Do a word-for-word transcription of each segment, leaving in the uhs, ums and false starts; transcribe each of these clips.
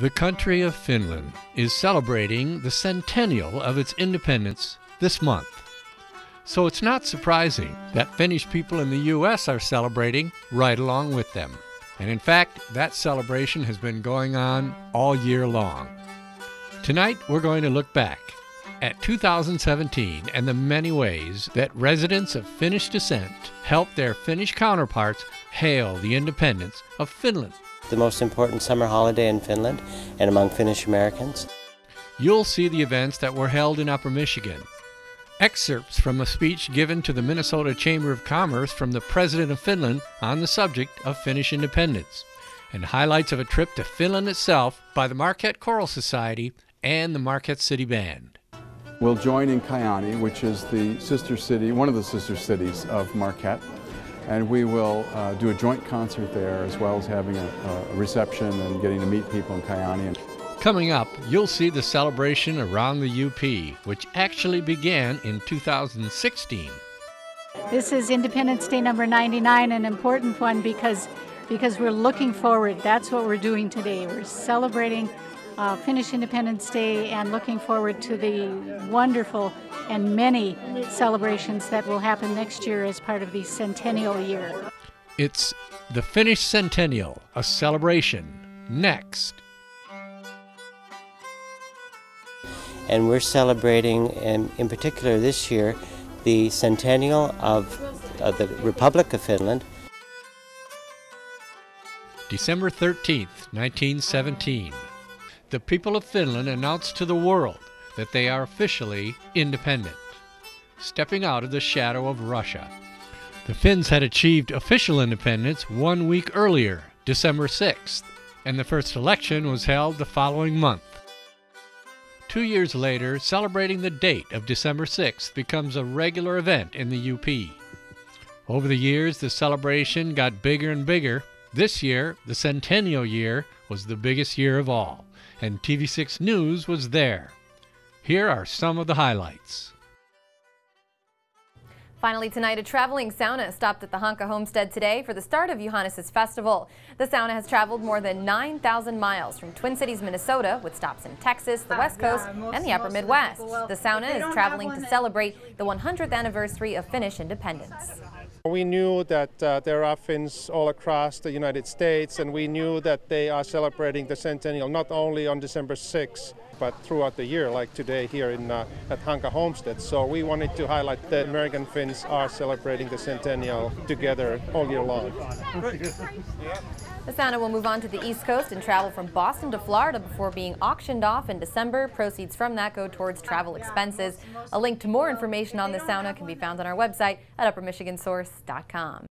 The country of Finland is celebrating the centennial of its independence this month. So it's not surprising that Finnish people in the U S are celebrating right along with them. And in fact, that celebration has been going on all year long. Tonight, we're going to look back at two thousand seventeen and the many ways that residents of Finnish descent helped their Finnish counterparts hail the independence of Finland. The most important summer holiday in Finland and among Finnish Americans. You'll see the events that were held in Upper Michigan. Excerpts from a speech given to the Minnesota Chamber of Commerce from the President of Finland on the subject of Finnish independence, and highlights of a trip to Finland itself by the Marquette Choral Society and the Marquette City Band. We'll join in Kayani, which is the sister city, one of the sister cities of Marquette, and we will uh, do a joint concert there, as well as having a, a reception and getting to meet people in Kayani. Coming up, you'll see the celebration around the U P, which actually began in two thousand sixteen. This is Independence Day number ninety-nine, an important one because, because we're looking forward. That's what we're doing today. We're celebrating uh, Finnish Independence Day and looking forward to the wonderful and many celebrations that will happen next year as part of the centennial year. It's the Finnish Centennial, a celebration, next. And we're celebrating, in, in particular this year, the centennial of, of the Republic of Finland. December thirteenth, nineteen seventeen. The people of Finland announced to the world that they are officially independent, stepping out of the shadow of Russia. The Finns had achieved official independence one week earlier, December sixth, and the first election was held the following month. Two years later, celebrating the date of December sixth becomes a regular event in the U P. Over the years, the celebration got bigger and bigger. This year, the centennial year, was the biggest year of all, and T V six News was there. Here are some of the highlights. Finally tonight, a traveling sauna stopped at the Hancock homestead today for the start of Juhannes' festival. The sauna has traveled more than nine thousand miles from Twin Cities, Minnesota, with stops in Texas, the West Coast, and the Upper Midwest. The sauna is traveling to celebrate the one hundredth anniversary of Finnish independence. We knew that uh, there are Finns all across the United States, and we knew that they are celebrating the centennial not only on December sixth, but throughout the year, like today here in, uh, at Hancock Homestead. So we wanted to highlight that American Finns are celebrating the centennial together all year long. The sauna will move on to the East Coast and travel from Boston to Florida before being auctioned off in December. Proceeds from that go towards travel expenses. A link to more information on the sauna can be found on our website at Upper Michigan Source dot com.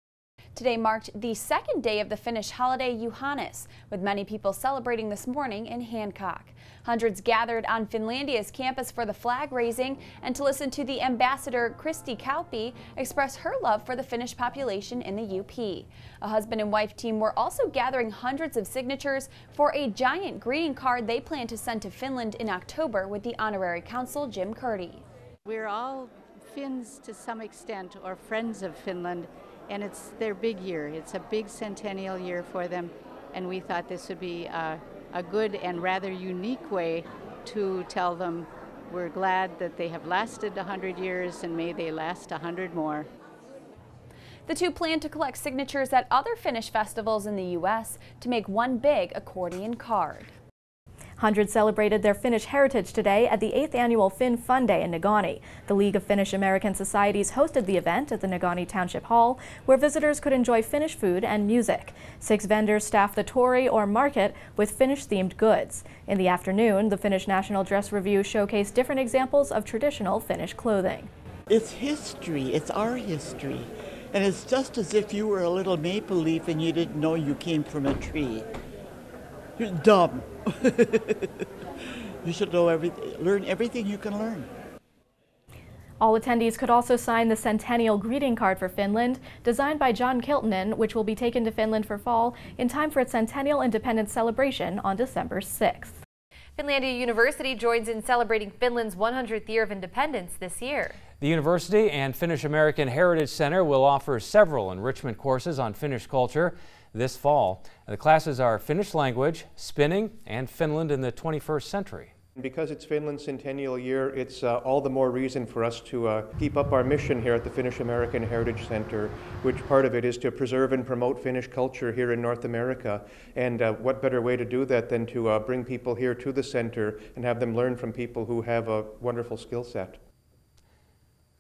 Today marked the second day of the Finnish holiday Juhannes, with many people celebrating this morning in Hancock. Hundreds gathered on Finlandia's campus for the flag raising and to listen to the ambassador Kristi Kauppi express her love for the Finnish population in the U P. A husband and wife team were also gathering hundreds of signatures for a giant greeting card they plan to send to Finland in October with the honorary consul Jim Kurdi. We're all Finns to some extent, or friends of Finland. And it's their big year. It's a big centennial year for them, and we thought this would be a, a good and rather unique way to tell them we're glad that they have lasted one hundred years, and may they last one hundred more. The two plan to collect signatures at other Finnish festivals in the U S to make one big accordion card. Hundreds celebrated their Finnish heritage today at the eighth annual Finn Fun Day in Negaunee. The League of Finnish American Societies hosted the event at the Negaunee Township Hall, where visitors could enjoy Finnish food and music. Six vendors staffed the Tori, or market, with Finnish-themed goods. In the afternoon, the Finnish National Dress Review showcased different examples of traditional Finnish clothing. It's history. It's our history. And it's just as if you were a little maple leaf and you didn't know you came from a tree. You're dumb. You should know everything, learn everything you can learn. All attendees could also sign the Centennial Greeting Card for Finland, designed by John Kiltonen, which will be taken to Finland for fall in time for its Centennial Independence celebration on December sixth. Finlandia University joins in celebrating Finland's one hundredth year of independence this year. The university and Finnish American Heritage Center will offer several enrichment courses on Finnish culture. this fall. The classes are Finnish language, spinning, and Finland in the twenty-first century. Because it's Finland's centennial year, it's uh, all the more reason for us to uh, keep up our mission here at the Finnish American Heritage Center, which part of it is to preserve and promote Finnish culture here in North America. And uh, what better way to do that than to uh, bring people here to the center and have them learn from people who have a wonderful skill set.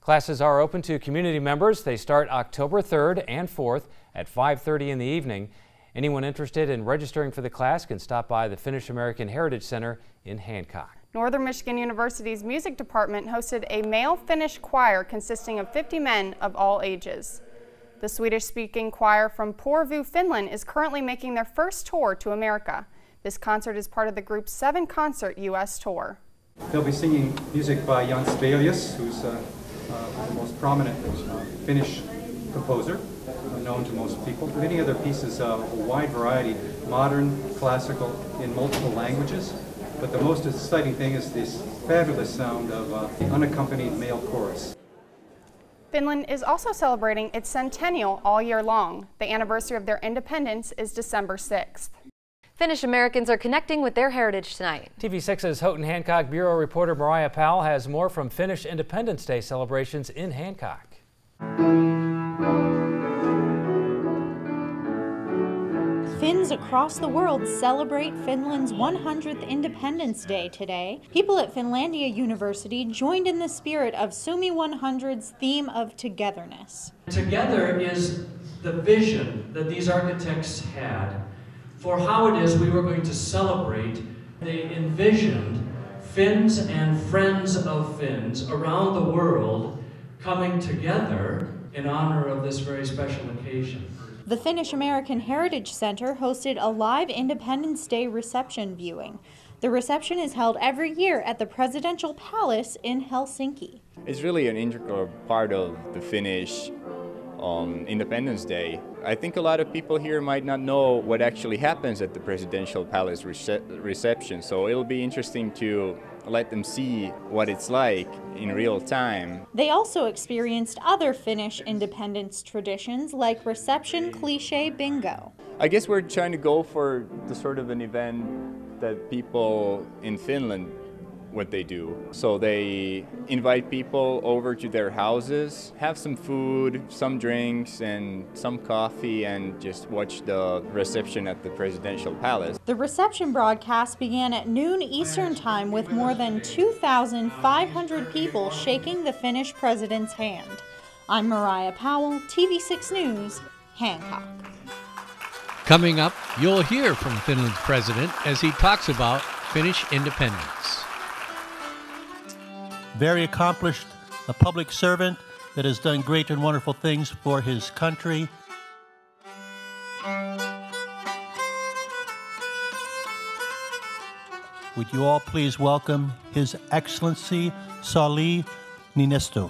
Classes are open to community members. They start October third and fourth at five thirty in the evening. Anyone interested in registering for the class can stop by the Finnish American Heritage Center in Hancock. Northern Michigan University's music department hosted a male Finnish choir consisting of fifty men of all ages. The Swedish-speaking choir from Porvoo, Finland is currently making their first tour to America. This concert is part of the group's seven-concert U S tour. They'll be singing music by Jean Sibelius, who's uh, uh, the most prominent Finnish composer, known to most people. Many other pieces of a wide variety, modern, classical, in multiple languages. But the most exciting thing is this fabulous sound of uh, the unaccompanied male chorus. Finland is also celebrating its centennial all year long. The anniversary of their independence is December sixth. Finnish Americans are connecting with their heritage tonight. T V six's Houghton Hancock Bureau reporter Mariah Powell has more from Finnish Independence Day celebrations in Hancock. Finns across the world celebrate Finland's one hundredth Independence Day today. People at Finlandia University joined in the spirit of Suomi one hundred's theme of togetherness. Together is the vision that these architects had for how it is we were going to celebrate. They envisioned Finns and friends of Finns around the world coming together in honor of this very special occasion. The Finnish American Heritage Center hosted a live Independence Day reception viewing. The reception is held every year at the Presidential Palace in Helsinki. It's really an integral part of the Finnish um, Independence Day. I think a lot of people here might not know what actually happens at the Presidential Palace rece reception, so it'll be interesting to let them see what it's like in real time. They also experienced other Finnish independence traditions like reception cliché bingo. I guess we're trying to go for the sort of an event that people in Finland, what they do. So they invite people over to their houses, have some food, some drinks, and some coffee, and just watch the reception at the Presidential Palace. The reception broadcast began at noon Eastern Time with more than two thousand five hundred people shaking the Finnish president's hand. I'm Mariah Powell, T V six News, Hancock. Coming up, you'll hear from Finland's president as he talks about Finnish independence. Very accomplished, a public servant that has done great and wonderful things for his country. Would you all please welcome His Excellency Sauli Niinistö.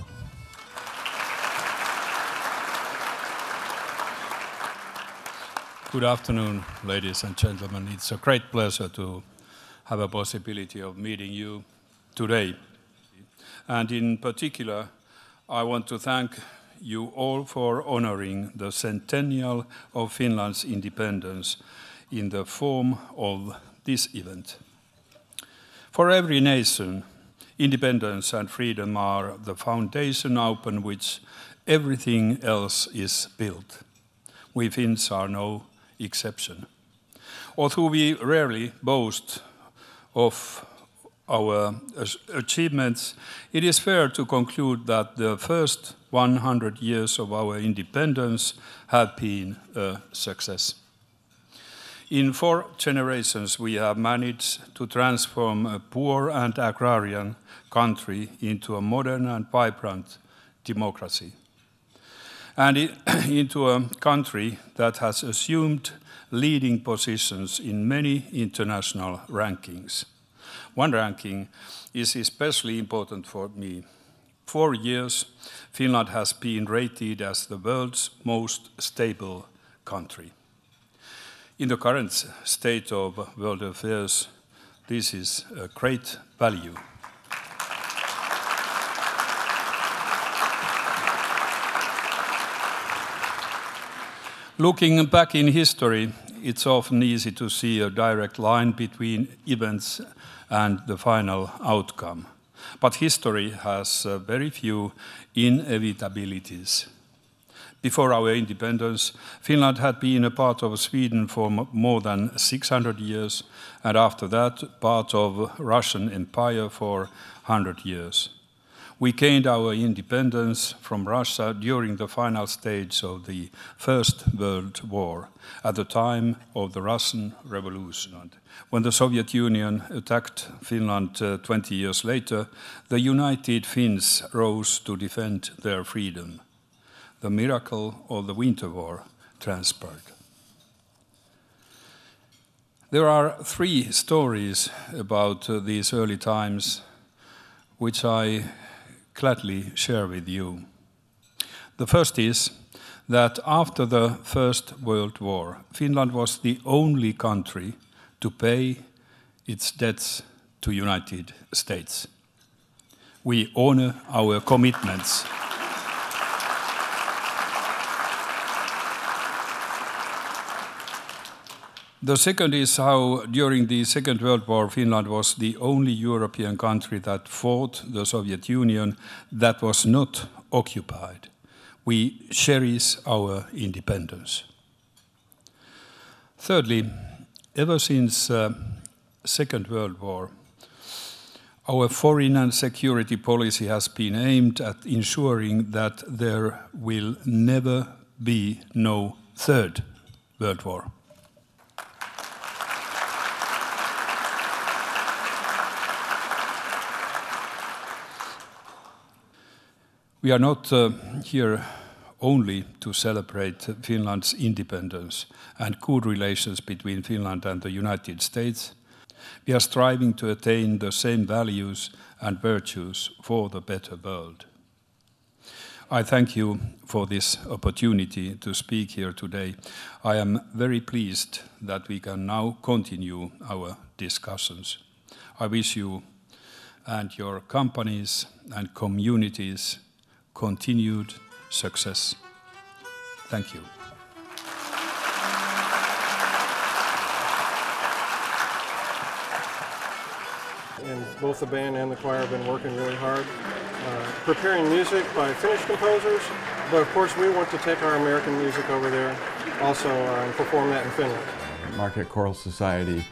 Good afternoon, ladies and gentlemen. It's a great pleasure to have a possibility of meeting you today. And in particular, I want to thank you all for honoring the centennial of Finland's independence in the form of this event. For every nation, independence and freedom are the foundation upon which everything else is built. We Finns are no exception. Although we rarely boast of our achievements, it is fair to conclude that the first one hundred years of our independence have been a success. In four generations, we have managed to transform a poor and agrarian country into a modern and vibrant democracy, and into a country that has assumed leading positions in many international rankings. One ranking is especially important for me. For years, Finland has been rated as the world's most stable country. In the current state of world affairs, this is a great value. Looking back in history, it's often easy to see a direct line between events and the final outcome. But history has uh, very few inevitabilities. Before our independence, Finland had been a part of Sweden for m more than six hundred years, and after that, part of Russian Empire for one hundred years. We gained our independence from Russia during the final stage of the First World War, at the time of the Russian Revolution. When the Soviet Union attacked Finland uh, twenty years later, the United Finns rose to defend their freedom. The miracle of the Winter War transpired. There are three stories about uh, these early times, which I gladly share with you. The first is that after the First World War, Finland was the only country to pay its debts to the United States. We honor our commitments. The second is how, during the Second World War, Finland was the only European country that fought the Soviet Union that was not occupied. We cherish our independence. Thirdly, ever since the uh, Second World War, our foreign and security policy has been aimed at ensuring that there will never be no Third World War. We are not uh, here only to celebrate Finland's independence and good relations between Finland and the United States. We are striving to attain the same values and virtues for the better world. I thank you for this opportunity to speak here today. I am very pleased that we can now continue our discussions. I wish you and your companies and communities continued success. Thank you. And both the band and the choir have been working really hard, uh, preparing music by Finnish composers, but of course we want to take our American music over there also uh, and perform that in Finland. Marquette Choral Society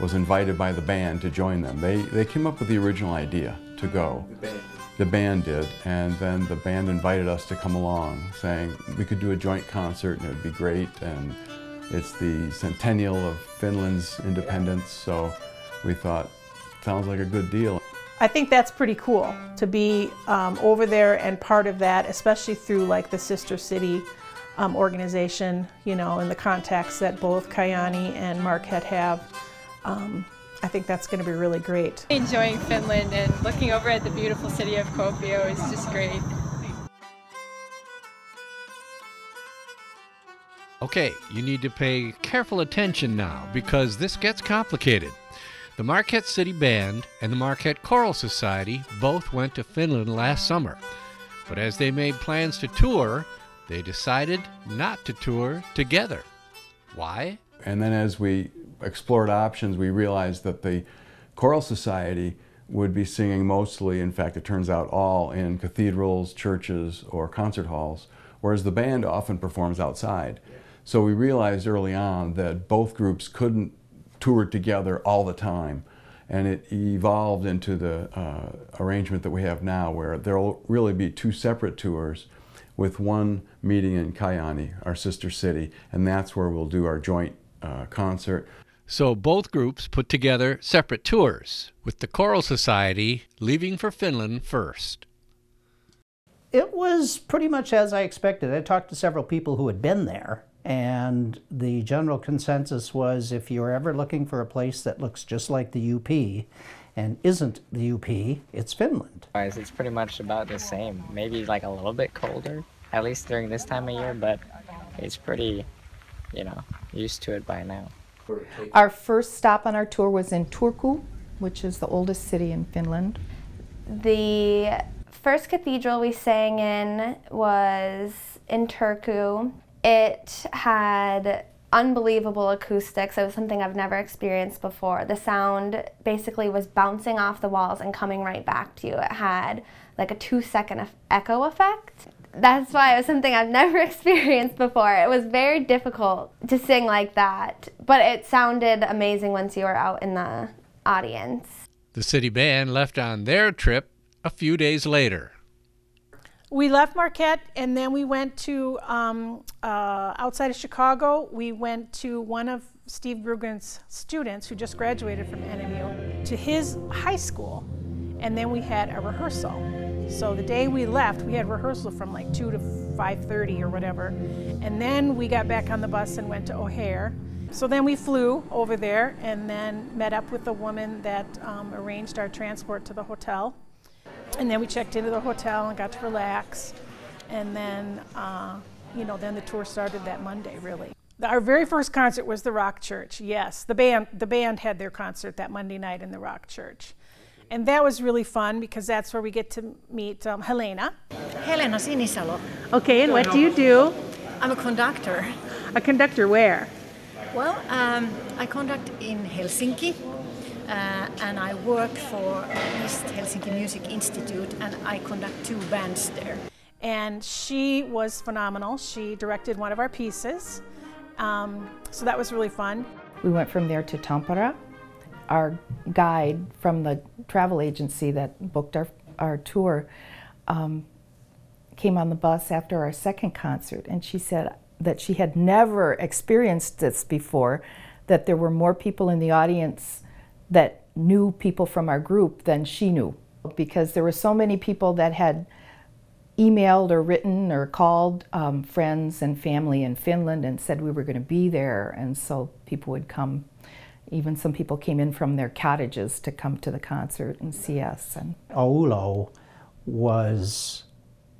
was invited by the band to join them. They, they came up with the original idea to go. The band did, and then the band invited us to come along, saying we could do a joint concert and it would be great, and it's the centennial of Finland's independence, so we thought, sounds like a good deal. I think that's pretty cool, to be um, over there and part of that, especially through like the Sister City um, organization, you know, and the contacts that both Kayani and Marquette have. Um, I think that's going to be really great. Enjoying Finland and looking over at the beautiful city of Kuopio is just great. Okay, you need to pay careful attention now because this gets complicated. The Marquette City Band and the Marquette Choral Society both went to Finland last summer, but as they made plans to tour, they decided not to tour together. Why? And then as we explored options, we realized that the Choral Society would be singing mostly, in fact it turns out all, in cathedrals, churches, or concert halls, whereas the band often performs outside. So we realized early on that both groups couldn't tour together all the time, and it evolved into the uh, arrangement that we have now, where there will really be two separate tours, with one meeting in Kayani, our sister city, and that's where we'll do our joint uh, concert. So both groups put together separate tours, with the Choral Society leaving for Finland first. It was pretty much as I expected. I talked to several people who had been there, and the general consensus was if you're ever looking for a place that looks just like the U P and isn't the U P, it's Finland. It's pretty much about the same, maybe like a little bit colder, at least during this time of year, but it's pretty, you know, used to it by now. Our first stop on our tour was in Turku, which is the oldest city in Finland. The first cathedral we sang in was in Turku. It had unbelievable acoustics. It was something I've never experienced before. The sound basically was bouncing off the walls and coming right back to you. It had like a two second echo effect. That's why it was something I've never experienced before. It was very difficult to sing like that, but it sounded amazing once you were out in the audience. The city band left on their trip a few days later. We left Marquette and then we went to, um, uh, outside of Chicago, we went to one of Steve Grugan's students who just graduated from N M U, to his high school, and then we had a rehearsal. So the day we left, we had rehearsal from like two to five thirty or whatever, and then we got back on the bus and went to O'Hare. So then we flew over there and then met up with the woman that um, arranged our transport to the hotel. And then we checked into the hotel and got to relax. And then, uh, you know, then the tour started that Monday, really. Our very first concert was the Rock Church, yes. The band, the band had their concert that Monday night in the Rock Church. And that was really fun because that's where we get to meet um, Helena. Helena Sinisalo. Okay, and what do you do? I'm a conductor. A conductor where? Well, um, I conduct in Helsinki. Uh, and I work for East Helsinki Music Institute, and I conduct two bands there. And she was phenomenal. She directed one of our pieces, um, so that was really fun. We went from there to Tampere. Our guide from the travel agency that booked our, our tour um, came on the bus after our second concert, and she said that she had never experienced this before, that there were more people in the audience that knew people from our group than she knew, because there were so many people that had emailed or written or called um, friends and family in Finland and said we were going to be there, and so people would come. Even some people came in from their cottages to come to the concert and see us. And Oulu was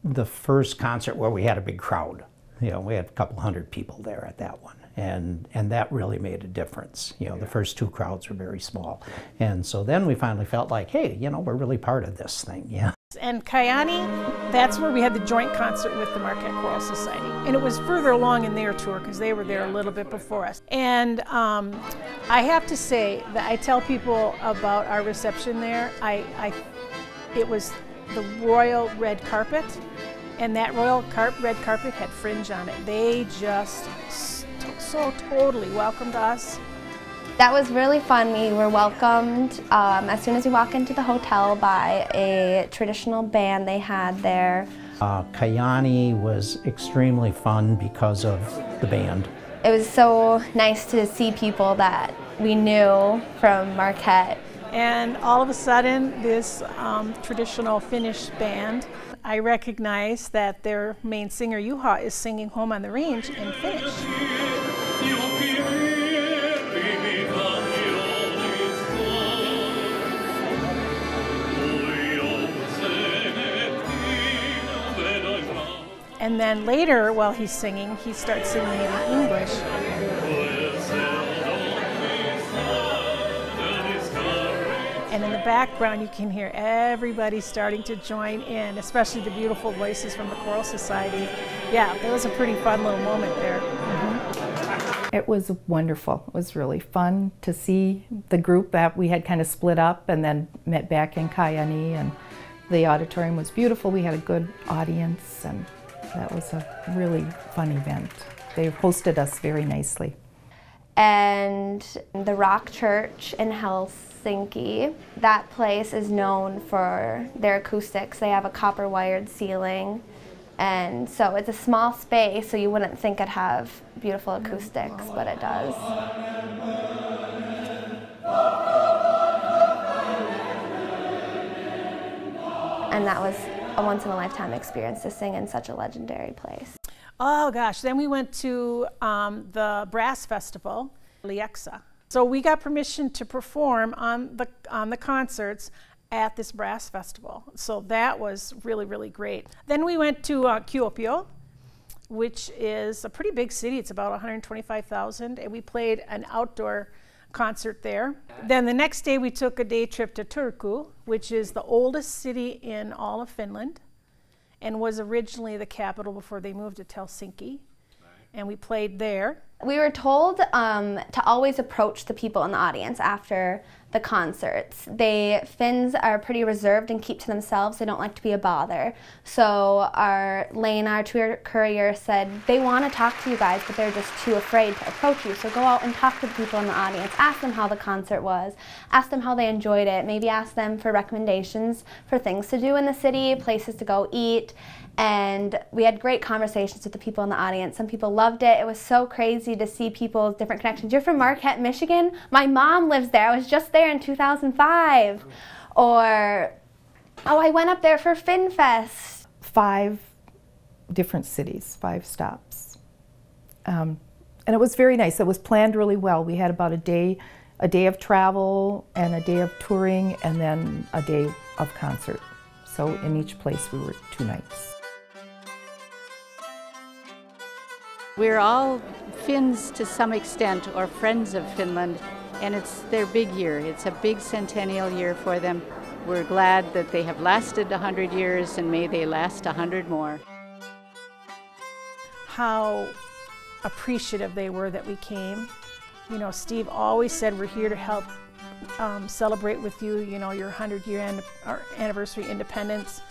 the first concert where we had a big crowd. You know, we had a couple hundred people there at that one. And, and that really made a difference. You know, yeah. The first two crowds were very small. And so then we finally felt like, hey, you know, we're really part of this thing, yeah. And Kayani, that's where we had the joint concert with the Marquette Choral Society. And it was further along in their tour because they were there yeah, a little bit before us. And um, I have to say that I tell people about our reception there. I, I, it was the royal red carpet, and that royal car red carpet had fringe on it. They just so totally welcomed us. That was really fun. We were welcomed um, as soon as we walked into the hotel by a traditional band they had there. Uh, Kayani was extremely fun because of the band. It was so nice to see people that we knew from Marquette. And all of a sudden, this um, traditional Finnish band, I recognize that their main singer, Juha, is singing Home on the Range in Finnish. And then later, while he's singing, he starts singing in English. And in the background, you can hear everybody starting to join in, especially the beautiful voices from the Choral Society. Yeah, that was a pretty fun little moment there. Mm-hmm. It was wonderful. It was really fun to see the group that we had kind of split up and then met back in Kayani, and the auditorium was beautiful. We had a good audience, and that was a really fun event. They hosted us very nicely. And the Rock Church in Helsinki, that place is known for their acoustics. They have a copper-wired ceiling, and so it's a small space, so you wouldn't think it'd have beautiful acoustics, but it does. And that was a once-in-a-lifetime experience to sing in such a legendary place. Oh gosh, then we went to um, the brass festival, Lieksa. So we got permission to perform on the, on the concerts at this brass festival. So that was really, really great. Then we went to uh, Kuopio, which is a pretty big city. It's about one hundred twenty-five thousand, and we played an outdoor concert there. Then the next day we took a day trip to Turku, which is the oldest city in all of Finland, and was originally the capital before they moved to Helsinki. and we played there. We were told um, to always approach the people in the audience after the concerts. They, Finns are pretty reserved and keep to themselves. They don't like to be a bother. So our Lena, our tour courier, said they want to talk to you guys, but they're just too afraid to approach you. So go out and talk to the people in the audience. Ask them how the concert was. Ask them how they enjoyed it. Maybe ask them for recommendations for things to do in the city, places to go eat. And we had great conversations with the people in the audience. Some people loved it. It was so crazy to see people's different connections. You're from Marquette, Michigan? My mom lives there. I was just there in two thousand five. Or, oh, I went up there for FinFest. Five different cities, five stops. Um, and it was very nice. It was planned really well. We had about a day, a day of travel and a day of touring and then a day of concert. So in each place we were two nights. We're all Finns to some extent, or friends of Finland, and it's their big year. It's a big centennial year for them. We're glad that they have lasted one hundred years, and may they last one hundred more. How appreciative they were that we came. You know, Steve always said, we're here to help um, celebrate with you, you know, your one hundred year anniversary independence,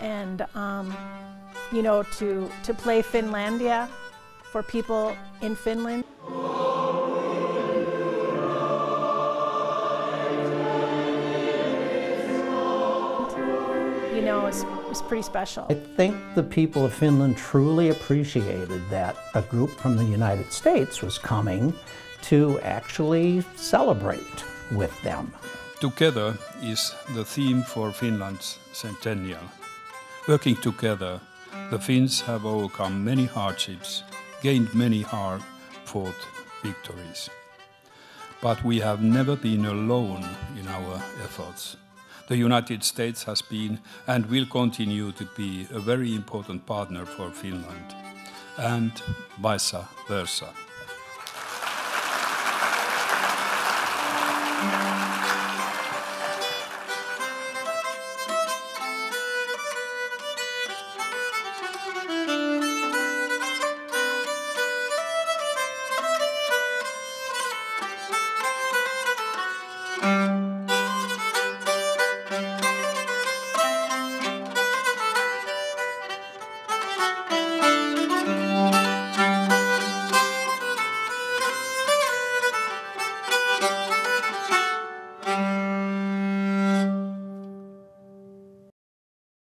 and, um, you know, to, to play Finlandia for people in Finland. You know, it's, it's pretty special. I think the people of Finland truly appreciated that a group from the United States was coming to actually celebrate with them. Together is the theme for Finland's centennial. Working together, the Finns have overcome many hardships, gained many hard-fought victories. But we have never been alone in our efforts. The United States has been and will continue to be a very important partner for Finland, and vice versa.